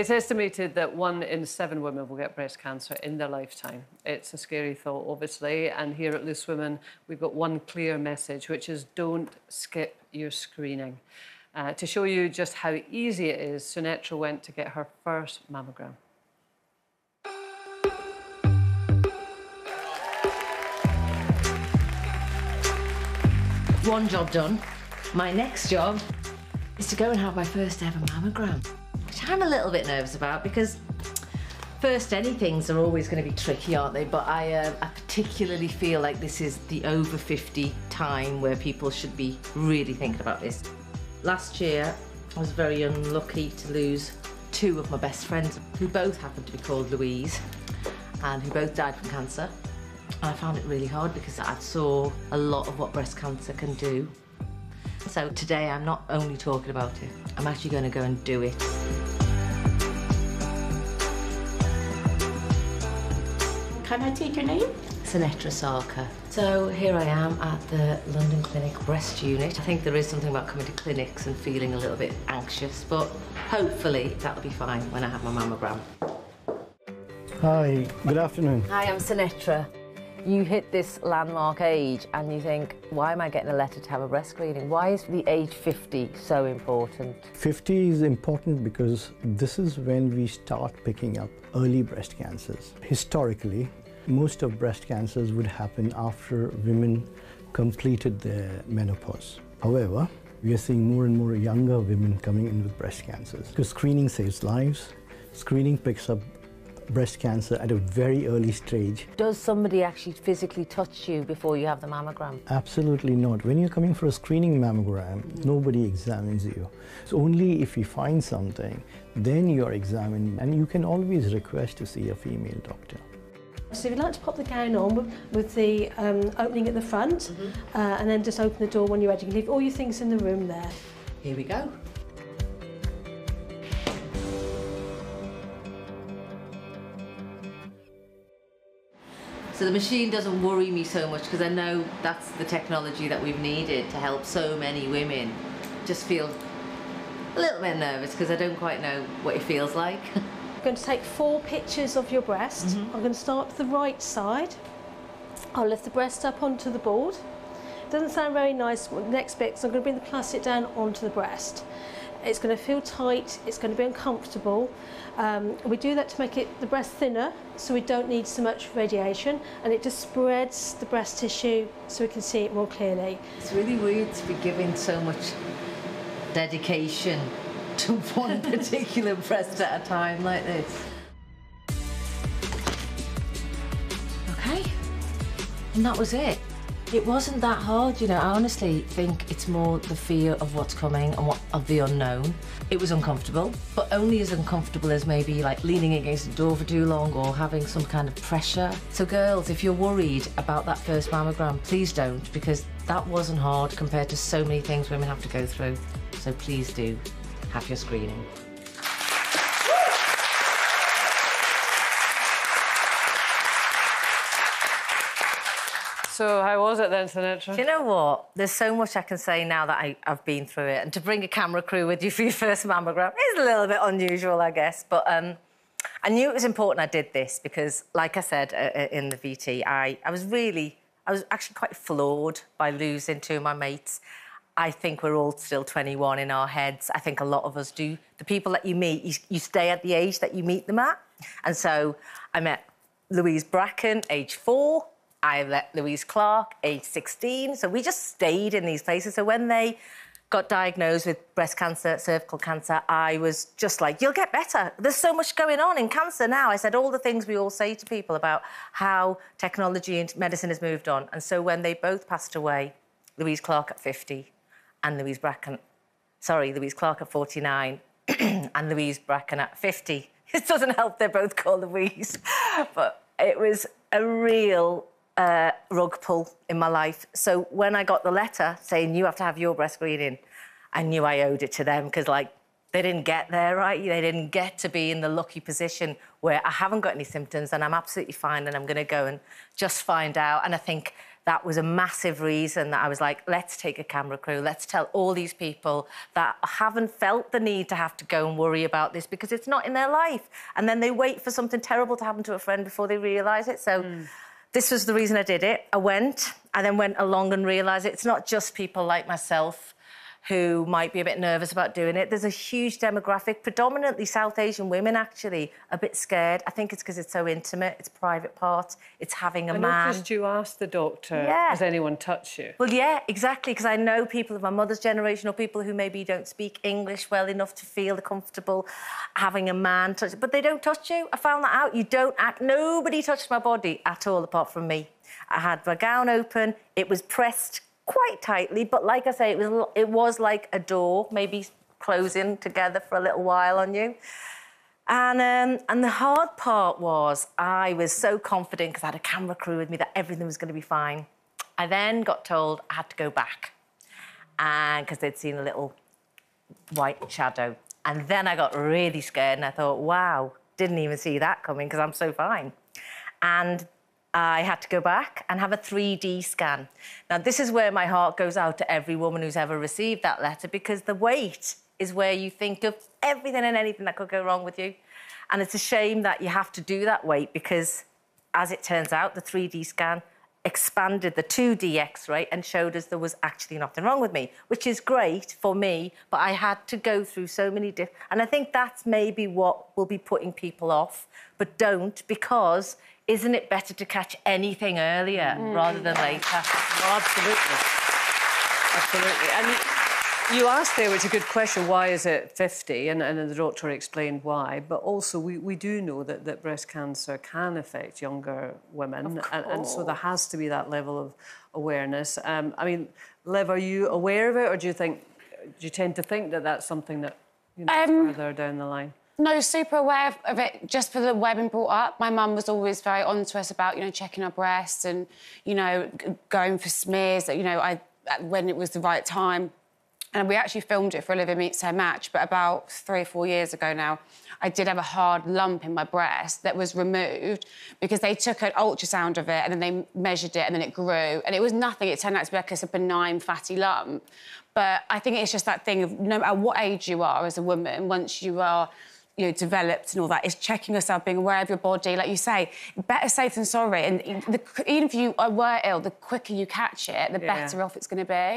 It's estimated that 1 in 7 women will get breast cancer in their lifetime. It's a scary thought, obviously, and here at Loose Women, we've got one clear message, which is don't skip your screening. To show you just how easy it is, Sunetra went to get her first mammogram. One job done. My next job is to go and have my first ever mammogram, which I'm a little bit nervous about because first anythings are always going to be tricky, aren't they? But I particularly feel like this is the over 50 time where people should be really thinking about this. Last year, I was very unlucky to lose 2 of my best friends, who both happened to be called Louise, and who both died from cancer. And I found it really hard because I saw a lot of what breast cancer can do. So today, I'm not only talking about it, I'm actually going to go and do it. Can I take your name? Sunetra Sarkar. So here I am at the London Clinic Breast Unit. I think there is something about coming to clinics and feeling a little bit anxious, but hopefully that'll be fine when I have my mammogram. Hi, good afternoon. Hi, I'm Sunetra. You hit this landmark age and you think, why am I getting a letter to have a breast screening? Why is the age 50 so important? 50 is important because this is when we start picking up early breast cancers. Historically, most of breast cancers would happen after women completed their menopause. However, we are seeing more and more younger women coming in with breast cancers because screening saves lives. Screening picks up breast cancer at a very early stage. Does somebody actually physically touch you before you have the mammogram? Absolutely not. When you're coming for a screening mammogram, nobody examines you. It's only if you find something, then you're examined, and you can always request to see a female doctor. So if you'd like to pop the gown on with the opening at the front, and then just open the door when you're ready. You can leave all your things in the room there. Here we go. So the machine doesn't worry me so much because I know that's the technology that we've needed to help so many women. Just feel a little bit nervous because I don't quite know what it feels like. I'm going to take 4 pictures of your breast. I'm going to start with the right side. I'll lift the breast up onto the board. It doesn't sound very nice, but the next bit, so I'm going to bring the plastic down onto the breast. It's going to feel tight, it's going to be uncomfortable. We do that to make the breast thinner so we don't need so much radiation, and it just spreads the breast tissue so we can see it more clearly. It's really weird to be giving so much dedication to one particular breast at a time like this. Okay, and that was it. It wasn't that hard, you know. I honestly think it's more the fear of what's coming and of the unknown. It was uncomfortable, but only as uncomfortable as maybe like leaning against the door for too long or having some kind of pressure. So girls, if you're worried about that first mammogram, please don't, because that wasn't hard compared to so many things women have to go through. So please do have your screening. So how was it then, Sunetra? Do you know what? There's so much I can say now that I've been through it, and to bring a camera crew with you for your first mammogram is a little bit unusual, I guess. But I knew it was important I did this because, like I said in the VT, I was actually quite floored by losing 2 of my mates. I think we're all still 21 in our heads. I think a lot of us do. The people that you meet, you stay at the age that you meet them at. And so I met Louise Bracken, age 4. I met Louise Clark, age 16, so we just stayed in these places. So when they got diagnosed with breast cancer, cervical cancer, I was just like, you'll get better. There's so much going on in cancer now. I said all the things we all say to people about how technology and medicine has moved on. And so when they both passed away, Louise Clark at 50 and Louise Clark at 49 and Louise Bracken at 50. It doesn't help they're both called Louise, but it was a real rug pull in my life. So when I got the letter saying you have to have your breast screening, I knew I owed it to them because, like, they didn't get there, right? They didn't get to be in the lucky position where I haven't got any symptoms and I'm absolutely fine and I'm going to go and just find out. And I think that was a massive reason that I was like, let's take a camera crew, let's tell all these people that haven't felt the need to have to go and worry about this because it's not in their life. And then they wait for something terrible to happen to a friend before they realise it. So this was the reason I did it. I went, I then went along and realised it's not just people like myself who might be a bit nervous about doing it. There's a huge demographic, predominantly South Asian women, actually, a bit scared. I think it's because it's so intimate, it's private part, it's having a man. And did you ask the doctor, has anyone touched you? Well, yeah, exactly, because I know people of my mother's generation or people who maybe don't speak English well enough to feel comfortable having a man touch, but they don't touch you. I found that out. You don't act. Nobody touched my body at all apart from me. I had my gown open, it was pressed quite tightly, but like I say, it was like a door, maybe closing together for a little while on you. And the hard part was I was so confident because I had a camera crew with me that everything was going to be fine. I then got told I had to go back, and because they'd seen a little white shadow. And then I got really scared and I thought, wow, didn't even see that coming because I'm so fine. And I had to go back and have a 3D scan. Now, this is where my heart goes out to every woman who's ever received that letter, because the wait is where you think of everything and anything that could go wrong with you. And it's a shame that you have to do that wait because, as it turns out, the 3D scan expanded the 2D X-ray and showed us there was actually nothing wrong with me, which is great for me, but I had to go through so many different... And I think that's maybe what will be putting people off, but don't, because... Isn't it better to catch anything earlier rather than later? Oh, absolutely. Absolutely. And you asked there, which is a good question, why is it 50? And the doctor explained why. But also, we do know that breast cancer can affect younger women. Of course. And so there has to be that level of awareness. I mean, Liv, are you aware of it? Or do you tend to think that that's something that, you know, further down the line? No, super aware of it just for the way I've been brought up. My mum was always very on to us about, you know, checking our breasts and, you know, going for smears, you know, when it was the right time. And we actually filmed it for Living Meets Her Match, but about 3 or 4 years ago now, I did have a hard lump in my breast that was removed because they took an ultrasound of it and then they measured it and then it grew. And it was nothing. It turned out to be like a benign fatty lump. But I think it's just that thing of no matter what age you are as a woman, once you are... you know, developed and all that, is checking yourself, being aware of your body. Like you say, better safe than sorry. And even if you were ill, the quicker you catch it, the better off it's going to be.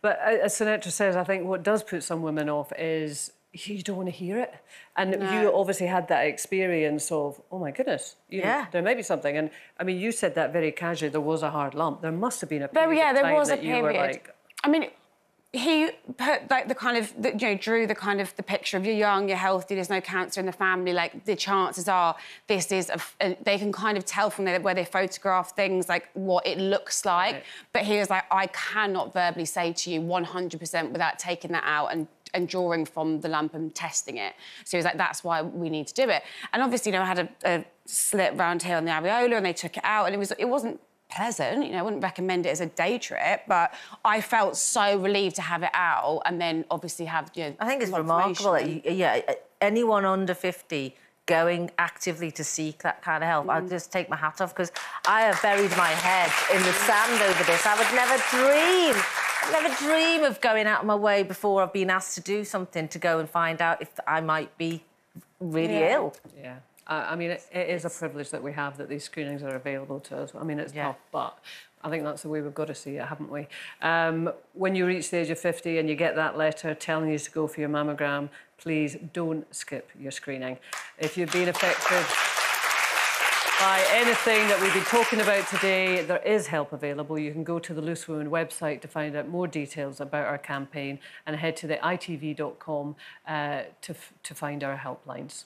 But as Sunetra says, I think what does put some women off is you don't want to hear it. And you obviously had that experience of, oh, my goodness, you know, there may be something. And, I mean, you said that very casually, there was a hard lump. There must have been a period of time. There was a period. You were like... I mean... He put, like, the kind of... You know, drew the kind of the picture of you're young, you're healthy, there's no cancer in the family, like, the chances are this is... They can kind of tell from where they photograph things, like, what it looks like. Right. But he was like, I cannot verbally say to you 100% without taking that out and drawing from the lump and testing it. So he was like, that's why we need to do it. And obviously, you know, I had a slit round here on the areola and they took it out and it wasn't... pleasant, you know, I wouldn't recommend it as a day trip, but I felt so relieved to have it out and then obviously have, you know... I think it's remarkable that, anyone under 50 going actively to seek that kind of help. I'll just take my hat off because I have buried my head in the sand over this. I would never dream of going out of my way before I've been asked to do something to go and find out if I might be really ill. Yeah. I mean, it is a privilege that we have that these screenings are available to us. I mean, it's tough, but I think that's the way we've got to see it, haven't we? When you reach the age of 50 and you get that letter telling you to go for your mammogram, please don't skip your screening. If you've been affected by anything that we've been talking about today, there is help available. You can go to the Loose Women website to find out more details about our campaign and head to the ITV.com to find our helplines.